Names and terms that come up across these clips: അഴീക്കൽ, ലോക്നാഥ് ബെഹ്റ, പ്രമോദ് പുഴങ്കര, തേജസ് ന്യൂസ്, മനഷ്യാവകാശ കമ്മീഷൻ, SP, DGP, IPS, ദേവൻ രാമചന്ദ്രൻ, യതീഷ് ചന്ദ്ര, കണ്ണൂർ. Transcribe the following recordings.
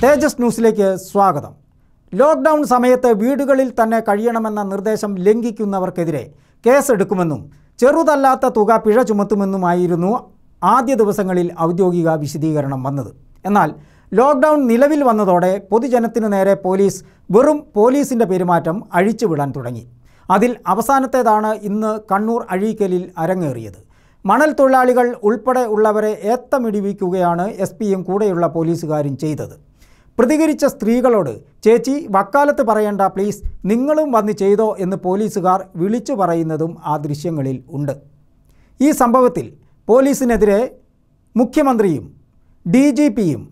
തേജസ് ന്യൂസിലേക്ക് സ്വാഗതം. ലോക്ക്ഡൌൺ സമയത്ത് വീടുകളിൽ തന്നെ കഴിയണമെന്ന നിർദ്ദേശം ലംഘിക്കുന്നവർക്കെതിരെ കേസെടുക്കുമെന്നും ചെറുതല്ലാത്ത തുക പിഴ ചുമത്തുമെന്നുമായിരുന്നു ആദ്യ ദിവസങ്ങളിൽ ഔദ്യോഗിക വിശദീകരണം വന്നത്. എന്നാൽ ലോക്ക്ഡൌൺ നിലവിൽ വന്നതോടെ പൊതുജനത്തിനു നേരെ പോലീസ് വെറും പോലീസിൻ്റെ പെരുമാറ്റം അഴിച്ചുവിടാൻ തുടങ്ങി. അതിൽ അവസാനത്തേതാണ് ഇന്ന് കണ്ണൂർ അഴീക്കലിൽ അരങ്ങേറിയത്. മണൽ തൊഴിലാളികൾ ഉൾപ്പെടെ ഉള്ളവരെ ഏത്തമിടിവിക്കുകയാണ് SP-യും കൂടെയുള്ള പോലീസുകാരും ചെയ്തത്. പ്രതികരിച്ച സ്ത്രീകളോട് "ചേച്ചി വക്കാലത്ത് പറയണ്ട, പ്ലീസ് നിങ്ങളും വന്ന് ചെയ്തോ" എന്ന് പോലീസുകാർ വിളിച്ചു പറയുന്നതും ആ ദൃശ്യങ്ങളിൽ ഉണ്ട്. ഈ സംഭവത്തിൽ പോലീസിനെതിരെ മുഖ്യമന്ത്രിയും DGP-യും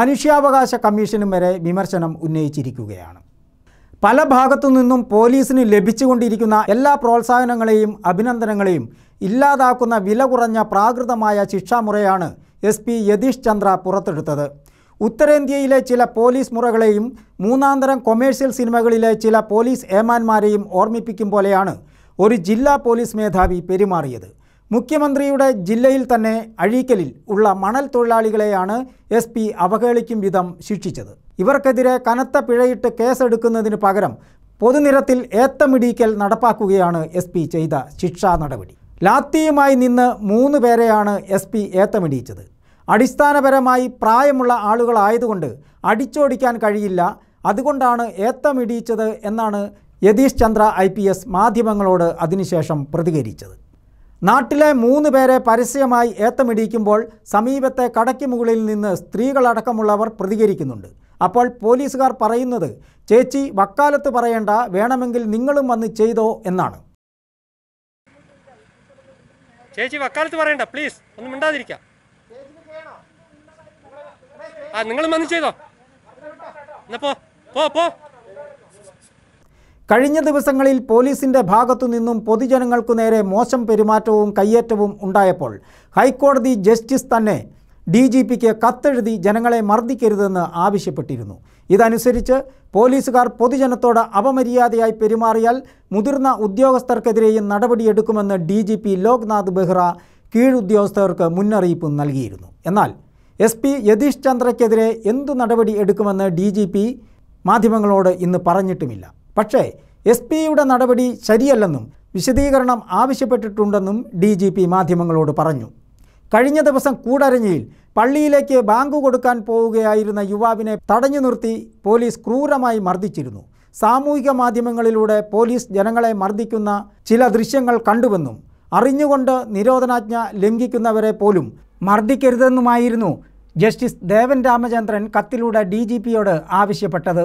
മനുഷ്യാവകാശ കമ്മീഷനും വരെ വിമർശനം ഉന്നയിച്ചിരിക്കുകയാണ്. പല ഭാഗത്തു നിന്നും പോലീസിന് ലഭിച്ചുകൊണ്ടിരിക്കുന്ന എല്ലാ പ്രോത്സാഹനങ്ങളെയും അഭിനന്ദനങ്ങളെയും ഇല്ലാതാക്കുന്ന വില കുറഞ്ഞ പ്രാകൃതമായ ശിക്ഷാമുറയാണ് SP യതീഷ് ചന്ദ്ര പുറത്തെടുത്തത്. ഉത്തരേന്ത്യയിലെ ചില പോലീസ് മുറകളെയും മൂന്നാന്തരം കൊമേഴ്ഷ്യൽ സിനിമകളിലെ ചില പോലീസ് ഏമാന്മാരെയും ഓർമ്മിപ്പിക്കും പോലെയാണ് ഒരു ജില്ലാ പോലീസ് മേധാവി പെരുമാറിയത്. മുഖ്യമന്ത്രിയുടെ ജില്ലയിൽ തന്നെ അഴീക്കലിൽ ഉള്ള മണൽ തൊഴിലാളികളെയാണ് SP അവഹേളിക്കും വിധം ശിക്ഷിച്ചത്. ഇവർക്കെതിരെ കനത്ത പിഴയിട്ട് കേസെടുക്കുന്നതിന് പകരം പൊതുനിരത്തിൽ ഏത്തമിടിക്കൽ നടപ്പാക്കുകയാണ് SP ചെയ്ത ശിക്ഷാ നടപടി. ലാത്തിയുമായി നിന്ന് 3 പേരെയാണ് SP ഏത്തമിടിയിച്ചത്. അടിസ്ഥാനപരമായി പ്രായമുള്ള ആളുകളായതുകൊണ്ട് അടിച്ചോടിക്കാൻ കഴിയില്ല, അതുകൊണ്ടാണ് ഏത്തമിടിയിച്ചത് എന്നാണ് യതീഷ് ചന്ദ്ര IPS മാധ്യമങ്ങളോട് അതിനുശേഷം പ്രതികരിച്ചത്. നാട്ടിലെ 3 പേരെ പരസ്യമായി ഏത്തമിടിക്കുമ്പോൾ സമീപത്തെ കടയ്ക്ക് മുകളിൽ നിന്ന് സ്ത്രീകളടക്കമുള്ളവർ പ്രതികരിക്കുന്നുണ്ട്. അപ്പോൾ പോലീസുകാർ പറയുന്നത് "ചേച്ചി വക്കാലത്ത് പറയേണ്ട, വേണമെങ്കിൽ നിങ്ങളും വന്ന് ചെയ്തോ" എന്നാണ്. ചേച്ചി വക്കാലത്ത് പറയണ്ട, പ്ലീസ് ഒന്നും മിണ്ടാതിരിക്കുക, നിങ്ങളും വന്ന് ചെയ്തോ. കഴിഞ്ഞ ദിവസങ്ങളിൽ പോലീസിൻ്റെ ഭാഗത്തു നിന്നും പൊതുജനങ്ങൾക്കു നേരെ മോശം പെരുമാറ്റവും കയ്യേറ്റവും ഉണ്ടായപ്പോൾ ഹൈക്കോടതി ജസ്റ്റിസ് തന്നെ DGP-ക്ക് കത്തെഴുതി ജനങ്ങളെ മർദ്ദിക്കരുതെന്ന് ആവശ്യപ്പെട്ടിരുന്നു. ഇതനുസരിച്ച് പോലീസുകാർ പൊതുജനത്തോട് അപമര്യാദയായി പെരുമാറിയാൽ മുതിർന്ന ഉദ്യോഗസ്ഥർക്കെതിരെയും നടപടിയെടുക്കുമെന്ന് DGP ലോക്നാഥ് ബെഹ്റ കീഴുദ്യോഗസ്ഥർക്ക് മുന്നറിയിപ്പ് നൽകിയിരുന്നു. എന്നാൽ SP യതീഷ് ചന്ദ്രയ്ക്കെതിരെ എന്തു നടപടി എടുക്കുമെന്ന് DGP മാധ്യമങ്ങളോട് ഇന്ന് പറഞ്ഞിട്ടുമില്ല. പക്ഷേ SP-യുടെ നടപടി ശരിയല്ലെന്നും വിശദീകരണം ആവശ്യപ്പെട്ടിട്ടുണ്ടെന്നും DGP മാധ്യമങ്ങളോട് പറഞ്ഞു. കഴിഞ്ഞ ദിവസം കൂടരഞ്ഞിയിൽ പള്ളിയിലേക്ക് ബാങ്ക് കൊടുക്കാൻ പോവുകയായിരുന്ന യുവാവിനെ തടഞ്ഞു നിർത്തി പോലീസ് ക്രൂരമായി മർദ്ദിച്ചിരുന്നു. സാമൂഹിക മാധ്യമങ്ങളിലൂടെ പോലീസ് ജനങ്ങളെ മർദ്ദിക്കുന്ന ചില ദൃശ്യങ്ങൾ കണ്ടുവെന്നും അറിഞ്ഞുകൊണ്ട് നിരോധനാജ്ഞ ലംഘിക്കുന്നവരെ പോലും മർദ്ദിക്കരുതെന്നുമായിരുന്നു ജസ്റ്റിസ് ദേവൻ രാമചന്ദ്രൻ കത്തിലൂടെ DGP-യോട് ആവശ്യപ്പെട്ടത്.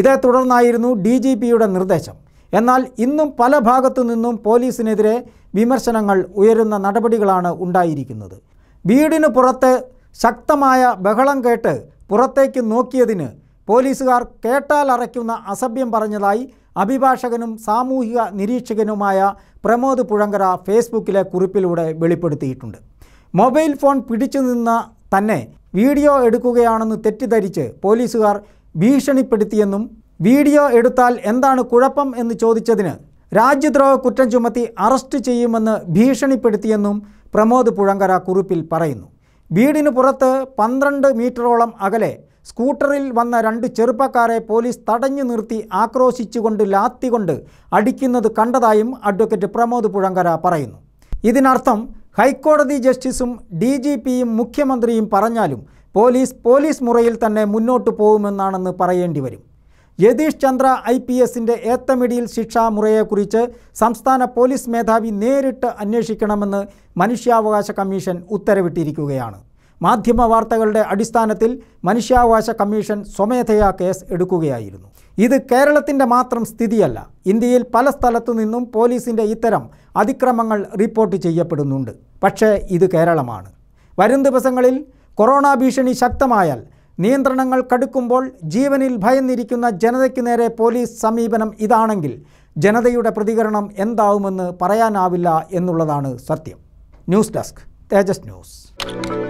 ഇതേ തുടർന്നായിരുന്നു DGP-യുടെ നിർദ്ദേശം. എന്നാൽ ഇന്നും പല ഭാഗത്തു നിന്നും പോലീസിനെതിരെ വിമർശനങ്ങൾ ഉയരുന്ന നടപടികളാണ് ഉണ്ടായിരിക്കുന്നത്. വീടിന് പുറത്ത് ശക്തമായ ബഹളം കേട്ട് പുറത്തേക്ക് നോക്കിയതിന് പോലീസുകാർ കേട്ടാൽ അറയ്ക്കുന്ന അസഭ്യം പറഞ്ഞതായി അഭിഭാഷകനും സാമൂഹിക നിരീക്ഷകനുമായ പ്രമോദ് പുഴങ്കര ഫേസ്ബുക്കിലെ കുറിപ്പിലൂടെ വെളിപ്പെടുത്തിയിട്ടുണ്ട്. മൊബൈൽ ഫോൺ പിടിച്ചു നിന്ന തന്നെ വീഡിയോ എടുക്കുകയാണെന്ന് തെറ്റിദ്ധരിച്ച് പോലീസുകാർ ഭീഷണിപ്പെടുത്തിയെന്നും വീഡിയോ എടുത്താൽ എന്താണ് കുഴപ്പം എന്ന് ചോദിച്ചതിന് രാജ്യദ്രോഹ കുറ്റം ചുമത്തി അറസ്റ്റ് ചെയ്യുമെന്ന് ഭീഷണിപ്പെടുത്തിയെന്നും പ്രമോദ് പുഴങ്കര കുറിപ്പിൽ പറയുന്നു. വീടിന് പുറത്ത് 12 മീറ്ററോളം അകലെ സ്കൂട്ടറിൽ വന്ന 2 ചെറുപ്പക്കാരെ പോലീസ് തടഞ്ഞു നിർത്തി ആക്രോശിച്ചുകൊണ്ട് ലാത്തി കൊണ്ട് അടിക്കുന്നത് കണ്ടതായും അഡ്വക്കേറ്റ് പ്രമോദ് പുഴങ്കര പറയുന്നു. ഇതിനർത്ഥം ഹൈക്കോടതി ജസ്റ്റിസും DGP-യും മുഖ്യമന്ത്രിയും പറഞ്ഞാലും പോലീസ് മുറയിൽ തന്നെ മുന്നോട്ട് പോകുമെന്നാണെന്ന് പറയേണ്ടി വരും. യതീഷ് ചന്ദ്ര IPS-ൻ്റെ ഏത്തമിടിയിൽ ശിക്ഷാമുറയെക്കുറിച്ച് സംസ്ഥാന പോലീസ് മേധാവി നേരിട്ട് അന്വേഷിക്കണമെന്ന് മനുഷ്യാവകാശ കമ്മീഷൻ ഉത്തരവിട്ടിരിക്കുകയാണ്. മാധ്യമ വാർത്തകളുടെ അടിസ്ഥാനത്തിൽ മനുഷ്യാവകാശ കമ്മീഷൻ സ്വമേധയാ കേസ് എടുക്കുകയായിരുന്നു. ഇത് കേരളത്തിൻ്റെ മാത്രം സ്ഥിതിയല്ല. ഇന്ത്യയിൽ പല സ്ഥലത്തു നിന്നും പോലീസിൻ്റെ ഇത്തരം അതിക്രമങ്ങൾ റിപ്പോർട്ട് ചെയ്യപ്പെടുന്നുണ്ട്. പക്ഷേ ഇത് കേരളമാണ്. വരും ദിവസങ്ങളിൽ കൊറോണ ഭീഷണി ശക്തമായാൽ, നിയന്ത്രണങ്ങൾ കടുക്കുമ്പോൾ ജീവനിൽ ഭയന്നിരിക്കുന്ന ജനതയ്ക്ക് നേരെ പോലീസ് സമീപനം ഇതാണെങ്കിൽ ജനതയുടെ പ്രതികരണം എന്താവുമെന്ന് പറയാനാവില്ല എന്നുള്ളതാണ് സത്യം. News desk, തേജസ് ന്യൂസ്.